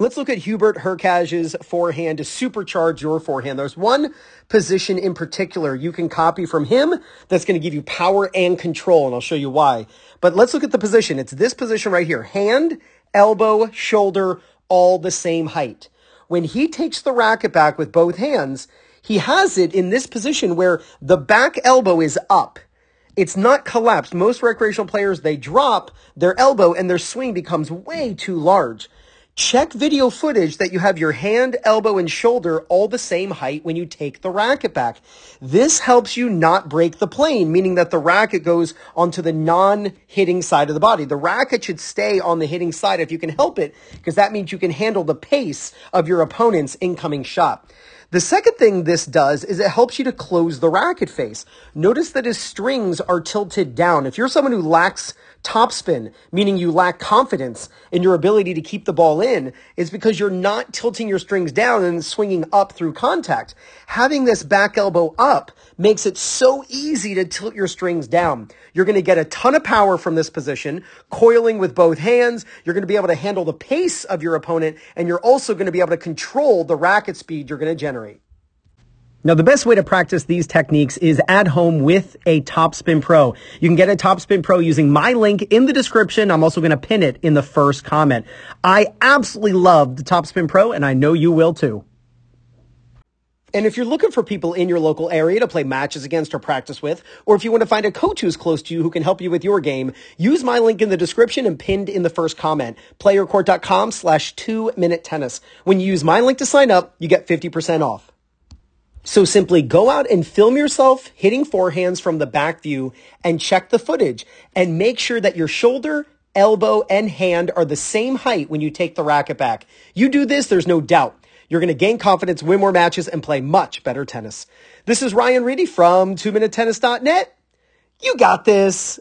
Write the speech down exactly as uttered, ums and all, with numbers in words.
Let's look at Hubert Hurkacz's forehand to supercharge your forehand. There's one position in particular you can copy from him that's going to give you power and control, and I'll show you why. But let's look at the position. It's this position right here. Hand, elbow, shoulder, all the same height. When he takes the racket back with both hands, he has it in this position where the back elbow is up. It's not collapsed. Most recreational players, they drop their elbow and their swing becomes way too large. Check video footage that you have your hand, elbow, and shoulder all the same height when you take the racket back. This helps you not break the plane, meaning that the racket goes onto the non-hitting side of the body. The racket should stay on the hitting side if you can help it, because that means you can handle the pace of your opponent's incoming shot. The second thing this does is it helps you to close the racket face. Notice that his strings are tilted down. If you're someone who lacks topspin, meaning you lack confidence in your ability to keep the ball in, is because you're not tilting your strings down and swinging up through contact. Having this back elbow up makes it so easy to tilt your strings down. You're going to get a ton of power from this position, coiling with both hands. You're going to be able to handle the pace of your opponent, and you're also going to be able to control the racket speed you're going to generate. Now, the best way to practice these techniques is at home with a Topspin Pro. You can get a Topspin Pro using my link in the description. I'm also going to pin it in the first comment. I absolutely love the Topspin Pro, and I know you will too. And if you're looking for people in your local area to play matches against or practice with, or if you want to find a coach who's close to you who can help you with your game, use my link in the description and pinned in the first comment, play your court dot com slash two minute tennis. When you use my link to sign up, you get fifty percent off. So simply go out and film yourself hitting forehands from the back view and check the footage and make sure that your shoulder, elbow, and hand are the same height when you take the racket back. You do this, there's no doubt. You're going to gain confidence, win more matches, and play much better tennis. This is Ryan Reidy from two minute tennis dot net. You got this.